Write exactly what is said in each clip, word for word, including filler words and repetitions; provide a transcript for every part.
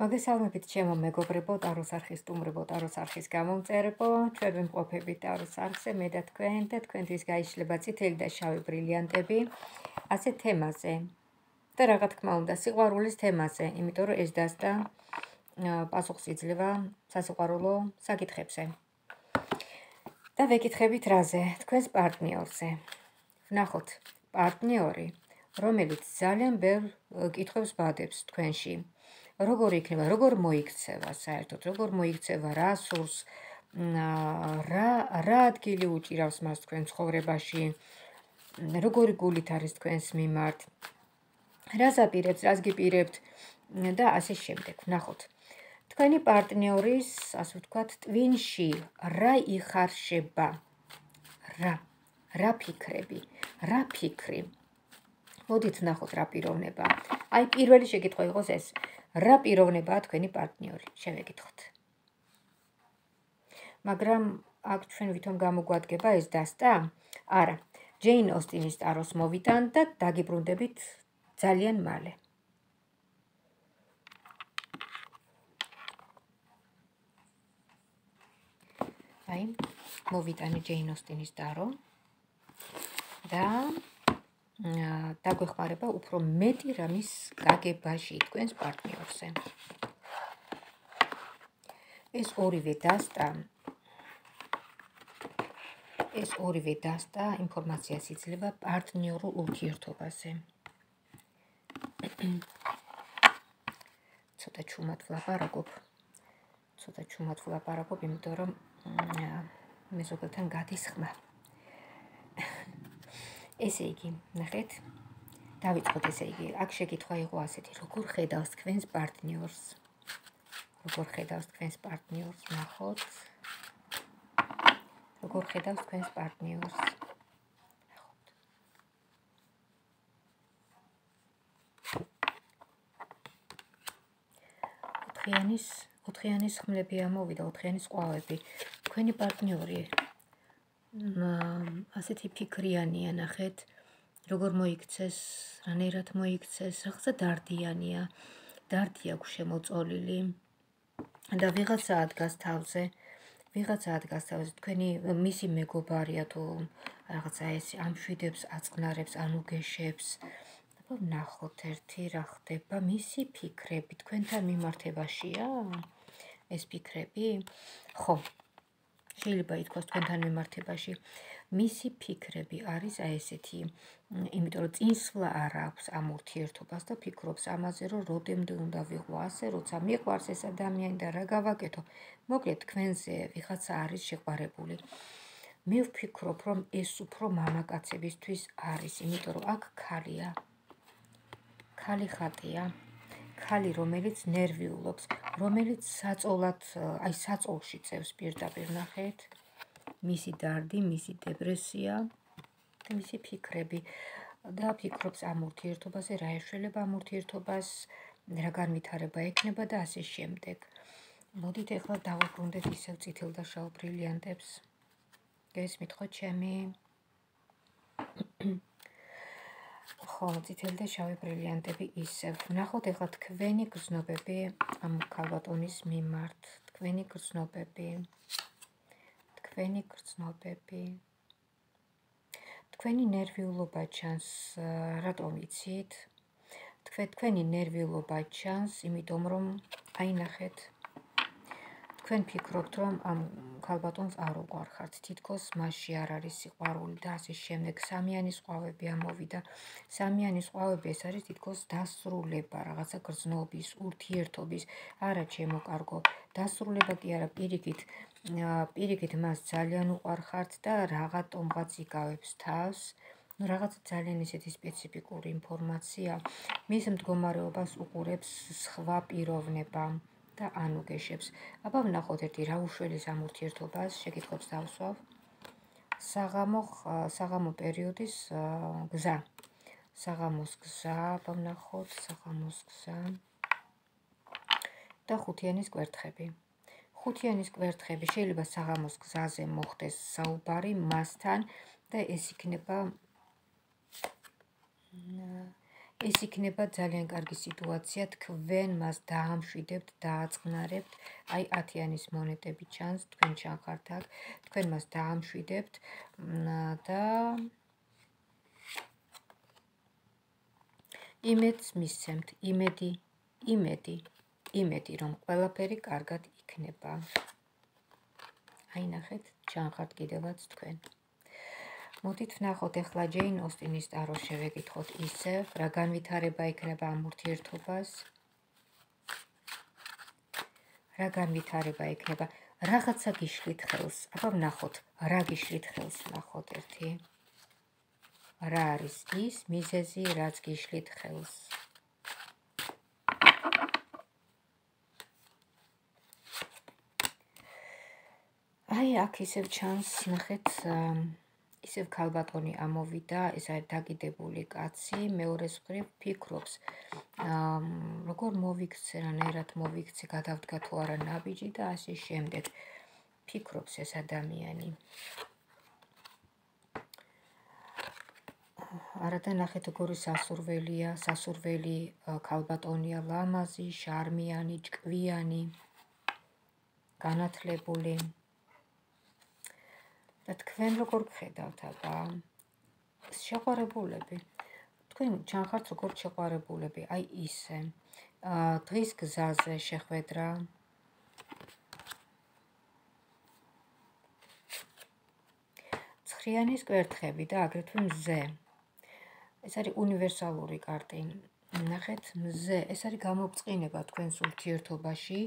მოგესალმებით ჩემო მეგობრებო, ტაროს არხის სტუმრებო, ტაროს არხის გამომწერებო, ჩვენ ვიმყოფებით ტაროს არხზე, მე და თქვენ და თქვენთვის გაიშლება წითელი და შავი ბრილიანტები ასე თემაზე. და რა თქმა უნდა, სიყვარულის თემაზე, იმიტომ რომ ეს დასტა პასუხს იძლევა სასიყვარულო საკითხებზე. და ვეკითხებით რაზე? თქვენს პარტნიორზე. ვნახოთ, პარტნიორი, რომელიც ძალიან ბევრ კითხვებს ბადებს თქვენში. Rogor ikneva, rogor moiktseva, saertot, rogor moiktseva rasurs, რა ადგილი უჭირავს მას თქვენ ცხოვრებაში, როგორი გულით არის თქვენს მიმართ, რას აპირებთ, რას გიპირებთ და ასე შემდეგ. ნახოთ. Თქვენი პარტნიორის, ასე ვთქვათ, ტვინში რა იხარშება? რა, რა ფიქრები, რა ფიქრი. მოდით ნახოთ რა პიროვნება. Ai პირველი შეკითხვა იყოს ეს. Რა პიროვნება თქვენი პარტნიორი, შევეკითხოთ. მაგრამ აქ ჩვენ ვითომ გამოგვადგება ეს დასტა? Არა, ჯეინ ოსტინის ტაროს მოვიტან და დაგიბრუნდებით ძალიან მალე. Აი, მოვიტანე ჯეინ ოსტინის ტარო და დაგვეხმარება უფრო მეტი რამის გაგებაში თქვენს პარტნიორზე. ეს ორივე დასტა ეს ორივე დასტა ინფორმაციას იძლევა პარტნიორულ ურთიერთობაზე. ცოტა ჩუმად ვლაპარაკობ. ცოტა ჩუმად ვლაპარაკობ, იმიტომ რომ მეზობელთან გადისხმა. Ესე იგი, ნახეთ, დავიწყოთ ესე იგი. Აქ შეკითხვა იყო ასეთი, როგორ ხედავს თქვენს პარტნიორს? Როგორ ხედავს თქვენს პარტნიორს? Ნახოთ. Როგორ ხედავს თქვენს პარტნიორს? ნახოთ. ოთხიანის, ოთხიანის ხმლები ამოვიდა, ოთხიანის ყვავები. Თქვენი პარტნიორი ასეთი ფიქრიანია, ნახეთ, როგორ მოიქცეს, რანერად მოიქცეს, რაღაცა დარდიანია, დარდი აქვს შემოწოლილი და ვიღაცა ადგას თავზე, ვიღაცა ადგას თავზე, თქვენი მისი მეგობარია თუ რაღაცა ეს ამშვიდებს, აწყნარებს, ან უგეშებს. ნახოთ ერთი რა ხდება, მისი ფიქრები თქვენთან მიმართებაშია ეს ფიქრები? ხო. Შეიძლება ითქვას თქვენთან მიმართებაში. Მისი ფიქრები არის აი ესეთი, იმიტომ რომ წინსვლა არ აქვს ამ ურთიერთობას და ფიქრობს ამაზე, რომ როდემდე უნდა ვიყო ასე, როცა მიყვარს ეს ადამიანი და რა გავაკეთო. Მოკლედ, თქვენზე ვიღაცა არის შეყვარებული. მე ვფიქრობ, რომ ეს უფრო მამაკაცებისთვის არის, იმიტომ რომ აქ ქალია. ქალი ხატია. Ქალი, რომელიც ნერვიულობს, რომელიც საწოლად, აი საწოლში წევს პირდაპირ, ნახეთ, მისი დარდი, მისი დეპრესია და მისი ფიქრები და ფიქრობს ამ ურთიერთობაზე, რა ეშველება ამ ურთიერთობას, რა განვითარება ექნება და ასე შემდეგ. Მოდით ახლა დავაბრუნდეთ ისევ წითელ და შავ ბრილიანტებს. გესმით ხო ჩემი? ხო, წითელი და შავი ბრილიანტები ისევ. Ნახოთ ახლა თქვენი გრძნობები ამ ქალბატონის მიმართ. Თქვენი გრძნობები. თქვენი გრძნობები. თქვენი ნერვიულობა ჩანს, რატომ იცით? თქვენი ნერვიულობა ჩანს, იმიტომ რომ აი ნახეთ. Თქვენ ფიქრობთ, რომ ამ ქალბატონს არ უყვარხართ. Თითქოს მასში არ არის სიყვარული და ასე შემდეგ. Სამიანის ყვავები ამოვიდა. Სამიანის ყვავები ეს არის თითქოს დასრულება, რაღაცა გრძნობის, ურთიერთობის, არა ჩემო კარგო. Დასრულება კი არა, პირიქით, პირიქით მას ძალიან უყვარხართ და რაღაცნაირად იკავებს თავს. Ну რაღაც ძალიან ისეთი სპეციფიკური ინფორმაცია. მის მდგომარეობას უყურებს სხვა პიროვნება. Და ან უგეშებს. Აბა ვნახოთ ერთი რა უშველის ამ ურთიერთობას, შეკითხვებს დავსვავ. საღამო საღამო პერიოდის გზა. საღამოს გზა, აბა ვნახოთ, საღამოს გზა. და ხუთიანის კვერთხები. ხუთიანის კვერთხები შეიძლება საღამოს გზაზე მოხდეს საუბარი მასთან და ეს იქნება Ეს იქნება ძალიან კარგი სიტუაცია, თქვენ მას დაამშვიდებთ, დააწყნარებთ, აი ათიანის მონეტები ჩანს, თქვენ ჩანხართ აქ, თქვენ მას დაამშვიდებთ და იმედს მისცემთ, იმედი, იმედი, იმედი, რომ ყველაფერი კარგად იქნება. Ai nahet, chanhat gidevats tkven. Modit ვნახოთ ახლა ჯეინ ოსტინის ტარო შევეკითხოთ ისევ, რა განვითარება იქნება ამ ურთიერთობას. რა განვითარება იქნება? Რაღაცა გიშლით ხელს. აბა ვნახოთ, რა გიშლით ხელს ვნახოთ ერთი. რა არის ის მიზეზი, რაც გიშლით ხელს? Ai აქ ისევ ჩანს ნახეთ ისევ ქალბატონი ამოვიდა ეს არის დაგიდებული კაცი მეორე მხრივ ფიქრობს როგორ მოვიქცე რანაირად მოვიქცე გადავდგა თუ არა ნაბიჯი და ასე შემდეგ ფიქრობს ეს ადამიანი არადა ნახეთ როგორი სასურველია სასურველი ქალბატონია ლამაზი შარმიანი ჭკვიანი განათლებული Თქვენ როგორ გხედავთ აბა? Შეყვარებულები. Თქვენ ჩანხართ როგორ შეყვარებულები. Აი ისე. დღის გზაზე შეხვედრა. ცხრიანის კვერთხები და აგრეთვე მზე. ეს არის უნივერსალური კარტი. ნახეთ მზე. ეს არის გამობწყინება თქვენს ურთიერთობაში.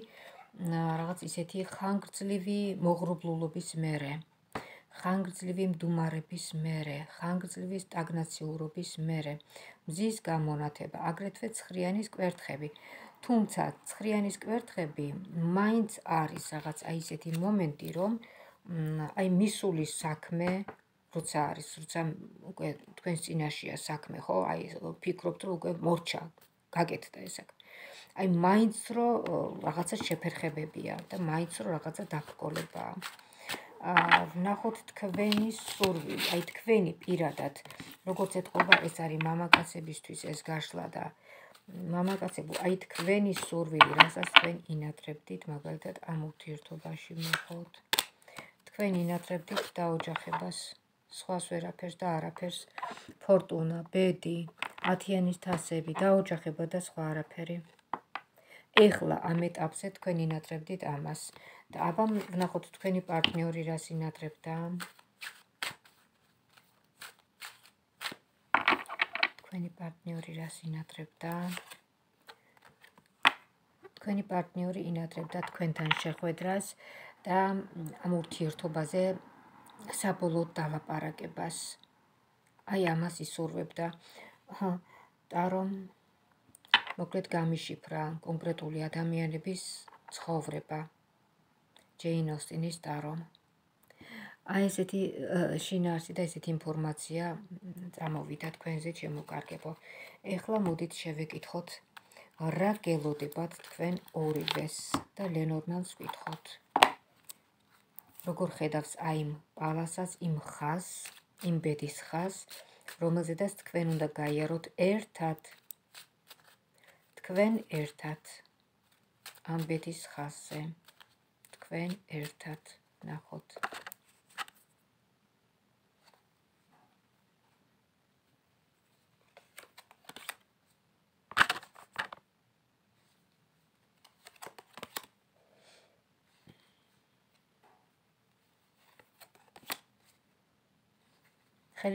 Რაღაც ისეთი ხანგრძლივი მოღრუბლულობის მერე. ხანგრძლივი მდუმარების მერე, ხანგრძლივი სტაგნაციურობის მერე, მზის გამონათება, აგრეთვე ცხრიანის კვერთხები. Თუმცა ცხრიანის კვერთხები მაინც არის რაღაც აი ესეთი მომენტი, რომ აი მისული საქმე, როცა არის, როცა უკვე თქვენს წინაშია საქმე, ხო? Აი ფიქრობთ, რომ უკვე მორჩა, გაკეთდა ეს საქმე. Აი მაინც რომ რაღაცა შეფერხებებია და მაინც რომ რაღაცა დაბრკოლებაა. Ვნახოთ თქვენი სურვილი, აი თქვენი პირადად, როგორც ეთქობა ეს არის მამაკაცებისთვის ეს გაშლა და მამაკაცებო, აი თქვენი სურვილი, რასაც თქვენ ინატრებდით, მაგალითად ამ ურთიერთობაში მეხოთ. Თქვენ ინატრებდით დაოჯახებას, სხვას ვერაფერს და არაფერს, ფორტუნა, ბედი, ათიანის თასები, დაოჯახება და სხვა არაფერი. Ეხლა ამ ეტაპზე თქვენ ინატრებდით ამას. და აბა ვნახოთ თქვენი პარტნიორი რას ინატრებდა. თქვენი პარტნიორი რას ინატრებდა. თქვენი პარტნიორი ინატრებდა თქვენთან შეხვედრას და ამ ურთიერთობაზე საბოლოოდ დალაპარაკებას. Აი ამას ისურვებდა. აჰა, ტარო მოკლედ გამიშიფრა კონკრეტული ადამიანების ცხოვრება ჯეინ ოსტინის ტარო აი ესეთი შინაარსი და ესეთი ინფორმაცია წამოვიდა თქვენზე შემოკარგებო ეხლა მოდით შევეკითხოთ რა გელოდებათ თქვენ ორივეს და ლენორნანს ვკითხოთ როგორ ხედავს აი იმ პალასას იმ ხაზს იმ ბედის ხაზს რომელზედაც თქვენ უნდა გაიაროთ ერთად თქვენ ერთად ამ ბედის ხაზზე თქვენ ერთად ნახოთ ხელი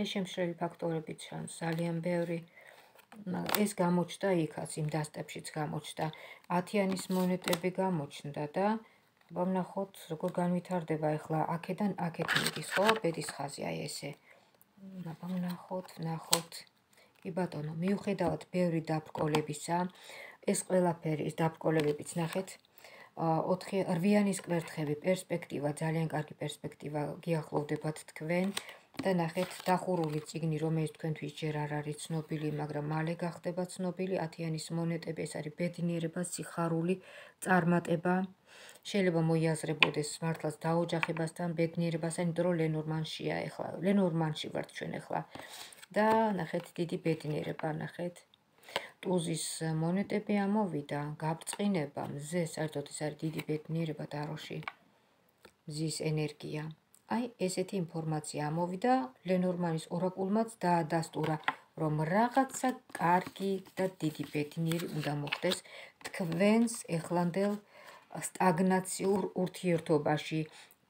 შემშლელი ფაქტორებით ჩანს ძალიან ბევრი ეს გამოჩნდა იქაც იმ დასტებშიც გამოჩნდა ათიანის მონეტები გამოჩნდა და ვნახოთ როგორ განვითარდება ეხლა აქედან აქეთ მიდის ხო ბედის ხაზი აი ესე ვნახოთ ვნახოთ კი ბატონო მიუხედავად ბევრი დაბრკოლებისა ეს ყველაფერი ეს დაბრკოლებებიც ნახეთ ოთხი რვიანის კვერთხები პერსპექტივა ძალიან კარგი პერსპექტივა გიახლოვდებათ თქვენ და ნახეთ დახურული ციგნი რომელიც თქვენთვის ჯერ არ არის ცნობილი მაგრამ მალე გახდება ცნობილი ათიანის მონეტები ეს არის ბედნიერება სიხარული წარმატება შეიძლება მოიაზრებოდეს მართლაც დაოჯახებასთან ბედნიერებასთან იმიტომ რომ ლენორმანშია ეხლა ლენორმანში ვართ ჩვენ ეხლა და ნახეთ დიდი ბედნიერება ნახეთ ტუზის მონეტები ამოვიდა, გაბრწყინება, მზე, საერთოდ ეს არის დიდი ბედნიერება დაროში, მზის ენერგია. Აი, ესეთი ინფორმაცია ამოვიდა, ლენორმანის ორაკულმაც დაადასტურა, რომ რაღაცა კარგი და დიდი ბედნიერი უნდა მოხდეს თქვენს ეხლანდელ სტაგნაციურ ურთიერთობაში.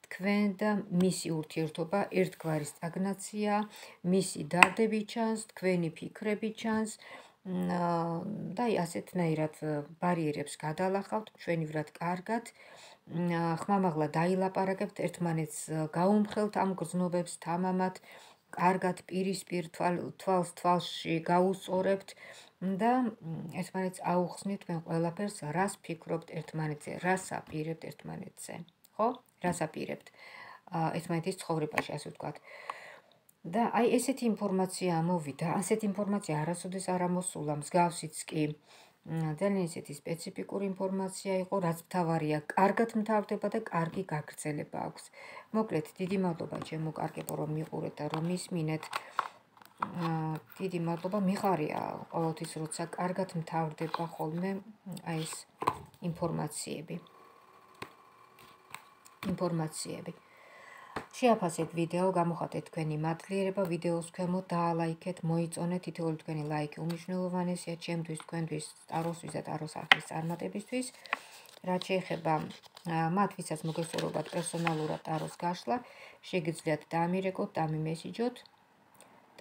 Თქვენ და მისი ურთიერთობა ერთგვარი სტაგნაცია, მისი დადები ჩანს, თქვენი ფიქრები ჩანს და ასეთნაირად ბარიერებს გადალახავთ, ჩვენივრად კარგად, ხმამაღლა დაილაპარაკებთ, ერთმანეთს გაუმხელთ ამ გრძნობებს თამამად, კარგად პირისპირ თვალს თვალში გაუწორებთ და ერთმანეთს აუხსნით თქვენ ყველაფერს, რას ფიქრობთ ერთმანეთზე, რას აპირებთ ერთმანეთზე, ხო? Rasa pirept. Etmanetis ცხოვრებაში, ასე ვთქვათ. და აი ესეთი ინფორმაცია მოვიდა. ასეთი ინფორმაცია არასოდეს არ მოსულა, მსგავსიც კი. ძალიან ესეთი სპეციფიკური ინფორმაცია იყო, რაც მთავარია, კარგად მთავრდება და კარგი გაგრძელება აქვს. მოკლედ, დიდი მადლობა ჩემო კარგებო, რომ მიყურეთ და რომ ისმინეთ. დიდი მადლობა, მიხარია ყოველთვის, როცა კარგად მთავრდება ხოლმე აი ეს ინფორმაციები. Informațiile. Შეაფასეთ ვიდეო, გამოხატეთ თქვენი მადლიერება, ვიდეოს ქვემოთ დაალაიქეთ, მოიწონეთ თითოეული თქვენი ლაიკი, უმნიშვნელოვანესია ჩემთვის, თქვენთვის, ტაროსთვის და ტაროს არხის წარმატებისთვის. რაც შეეხება მათ, ვისაც მოგესურვებათ პერსონალურად ტაროს გაშლა, შეგიძლიათ დამირეკოთ, დამიმესიჯოთ,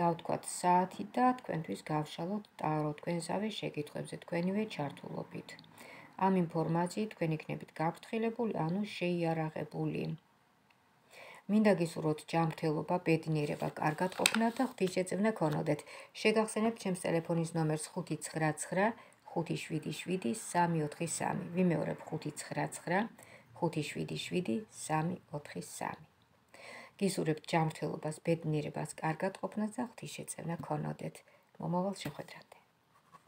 დავთქვათ საათი და თქვენთვის გავშალოთ ტარო თქვენსავე შეკითხვებზე, თქვენივე ჩართულობით. Am informații, თქვენ იქნებით გაფრთხილებული, ანუ შეიარაღებული. Მინდა გისურვოთ ჯანმრთელობა, ბედნიერება, კარგად ყოფნა და ღვთისმშეწევნა ქონოდეთ. Შეგახსენებთ ჩემს ტელეფონის ნომერს ხუთი ცხრა ცხრა ხუთი შვიდი შვიდი სამი ოთხი სამი. ვიმეორებ ხუთი ცხრა ცხრა ხუთი შვიდი შვიდი სამი ოთხი სამი. გისურვებთ ჯანმრთელობას, ბედნიერებას, კარგად ყოფნას და ღვთისმშეწევნა ქონოდეთ. მომავალ შეხვედრამდე.